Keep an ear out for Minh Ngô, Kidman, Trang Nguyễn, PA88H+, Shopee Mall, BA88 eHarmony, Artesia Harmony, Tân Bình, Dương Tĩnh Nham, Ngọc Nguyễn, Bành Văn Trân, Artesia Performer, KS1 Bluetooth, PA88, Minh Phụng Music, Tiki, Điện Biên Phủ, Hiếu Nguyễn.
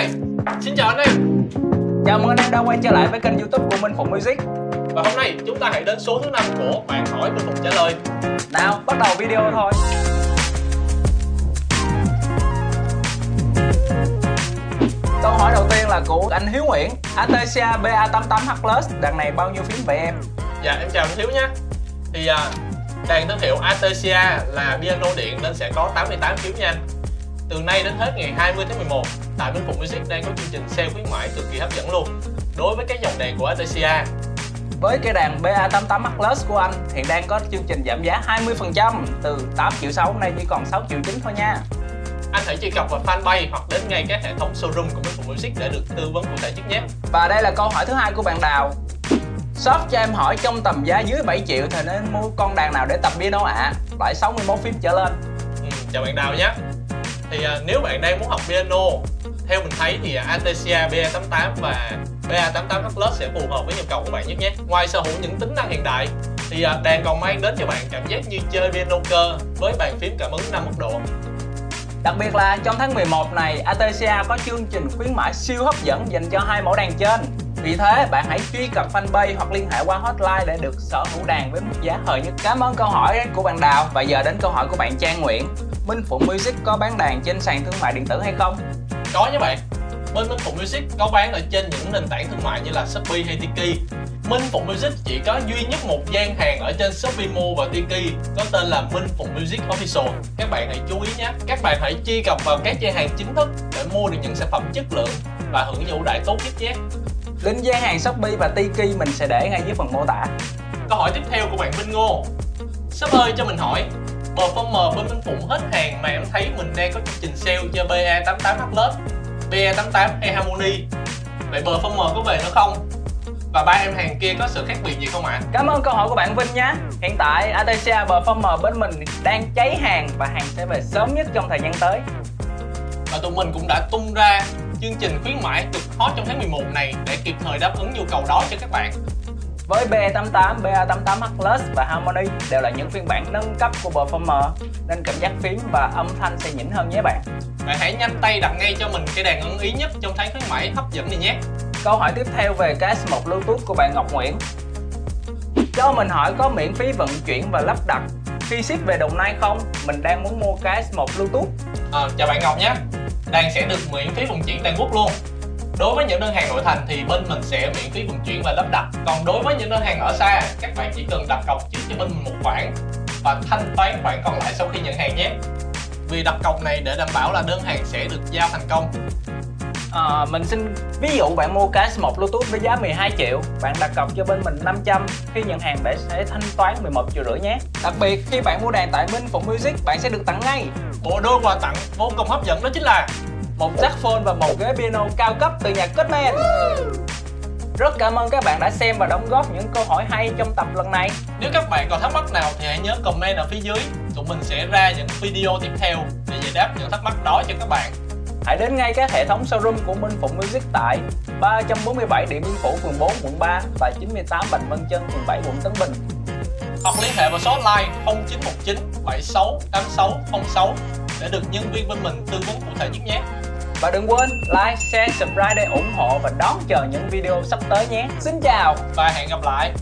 ơi, xin chào anh em. Chào mừng anh em đã quay trở lại với kênh YouTube của Minh Phụng Music. Và hôm nay chúng ta hãy đến số thứ 5 của bạn hỏi Minh Phụng trả lời. Nào, bắt đầu video thôi. Câu hỏi đầu tiên là của anh Hiếu Nguyễn. Artesia PA88H+ đàn này bao nhiêu phím vậy em? Dạ, em chào anh Hiếu nhé. Thì đàn thương hiệu Artesia là piano điện nên sẽ có 88 phím nha anh. Từ nay đến hết ngày 20 tháng 11, tại Minh Phụng Music đang có chương trình sale khuyến mãi cực kỳ hấp dẫn luôn đối với các dòng đàn của Artesia. Với cái đàn PA88H+ của anh hiện đang có chương trình giảm giá 20% từ 8,6 triệu nay chỉ còn 6,9 triệu thôi nha. Anh hãy truy cập vào fanpage hoặc đến ngay các hệ thống showroom của Minh Phụng Music để được tư vấn cụ thể trước nhé. Và đây là câu hỏi thứ hai của bạn Đào. Shop cho em hỏi trong tầm giá dưới 7 triệu thì nên mua con đàn nào để tập piano ạ? Loại 61 phím trở lên. Chào bạn Đào nhé. Thì nếu bạn đang muốn học piano, theo mình thấy thì Artesia PA88 và PA88H+ sẽ phù hợp với nhu cầu của bạn nhất nhé. Ngoài sở hữu những tính năng hiện đại thì đàn còn mang đến cho bạn cảm giác như chơi piano cơ với bàn phím cảm ứng 5 mức độ. Đặc biệt là trong tháng 11 này, Artesia có chương trình khuyến mãi siêu hấp dẫn dành cho hai mẫu đàn trên. Vì thế, bạn hãy truy cập fanpage hoặc liên hệ qua hotline để được sở hữu đàn với mức giá hời nhất. Cảm ơn câu hỏi của bạn Đào. Và giờ đến câu hỏi của bạn Trang Nguyễn. Minh Phụng Music có bán đàn trên sàn thương mại điện tử hay không? Có nha bạn. Bên Minh Phụng Music có bán ở trên những nền tảng thương mại như là Shopee hay Tiki. Minh Phụng Music chỉ có duy nhất một gian hàng ở trên Shopee Mall và Tiki có tên là Minh Phụng Music Official. Các bạn hãy chú ý nhé. Các bạn hãy truy cập vào các gian hàng chính thức để mua được những sản phẩm chất lượng và hưởng những ưu đãi tốt nhất nhé. Link gian hàng Shopee và Tiki mình sẽ để ngay dưới phần mô tả. Câu hỏi tiếp theo của bạn Minh Ngô. Shop ơi cho mình hỏi, Performer bên Minh Phụng hết hàng mà em thấy mình đang có chương trình sale cho BA88H+, BA88 eHarmony. Vậy Performer có về nữa không? Và ba em hàng kia có sự khác biệt gì không ạ? Cảm ơn câu hỏi của bạn Vinh nhé. Hiện tại Artesia Performer bên mình đang cháy hàng và hàng sẽ về sớm nhất trong thời gian tới. Và tụi mình cũng đã tung ra chương trình khuyến mãi cực hot trong tháng 11 này để kịp thời đáp ứng nhu cầu đó cho các bạn. Với BA88, PA88H+ và Harmony đều là những phiên bản nâng cấp của Performer nên cảm giác phím và âm thanh sẽ nhỉnh hơn nhé bạn. Bạn hãy nhanh tay đặt ngay cho mình cái đàn ưng ý nhất trong tháng khuyến mãi hấp dẫn này nhé. Câu hỏi tiếp theo về KS1 Bluetooth của bạn Ngọc Nguyễn. Cho mình hỏi có miễn phí vận chuyển và lắp đặt khi ship về Đồng Nai không? Mình đang muốn mua KS1 Bluetooth. Chào bạn Ngọc nhé. Đàn sẽ được miễn phí vận chuyển toàn quốc luôn. Đối với những đơn hàng nội thành thì bên mình sẽ miễn phí vận chuyển và lắp đặt. Còn đối với những đơn hàng ở xa, các bạn chỉ cần đặt cọc trước cho bên mình một khoản và thanh toán khoản còn lại sau khi nhận hàng nhé. Vì đặt cọc này để đảm bảo là đơn hàng sẽ được giao thành công. Mình xin ví dụ bạn mua KS1 Bluetooth với giá 12 triệu, bạn đặt cọc cho bên mình 500, khi nhận hàng bạn sẽ thanh toán 11,5 triệu nhé. Đặc biệt khi bạn mua đàn tại Minh Phụng Music, bạn sẽ được tặng ngay bộ đôi quà tặng vô cùng hấp dẫn, đó chính là một saxophone và một ghế piano cao cấp từ nhà Kidman. Rất cảm ơn các bạn đã xem và đóng góp những câu hỏi hay trong tập lần này. Nếu các bạn còn thắc mắc nào thì hãy nhớ comment ở phía dưới. Tụi mình sẽ ra những video tiếp theo để giải đáp những thắc mắc đó cho các bạn. Hãy đến ngay các hệ thống showroom của Minh Phụng Music tại 347 Điện Biên Phủ, phường 4, quận 3 và 98 Bành Văn Trân, phường 7, quận Tân Bình. Hoặc liên hệ vào số hotline 0919 76 8606 để được nhân viên bên mình tư vấn cụ thể nhất nhé. Và đừng quên like, share, subscribe để ủng hộ và đón chờ những video sắp tới nhé. Xin chào và hẹn gặp lại.